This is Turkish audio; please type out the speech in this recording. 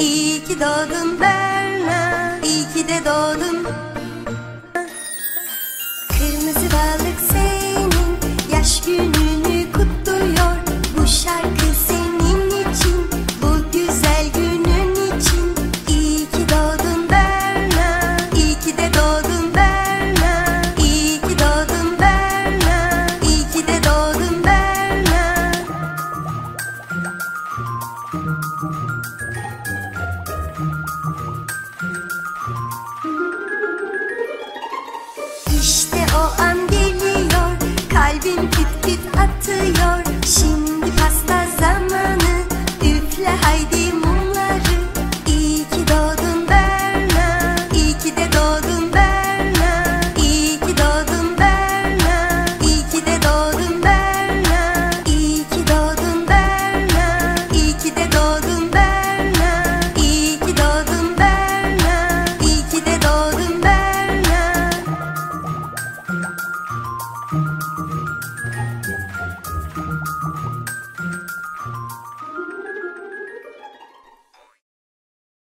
İyi ki doğdun Berna, iyi ki de doğdun. Kırmızı balık senin yaş gününü kutluyor. Bu şarkı senin için, bu güzel günün için. İyi ki doğdun Berna, iyi ki de doğdun Berna. İyi ki doğdun Berna, iyi ki de doğdun Berna. İşte o an geliyor, kalbim küt küt atıyor. Şimdi pasta zamanı, üfle haydi.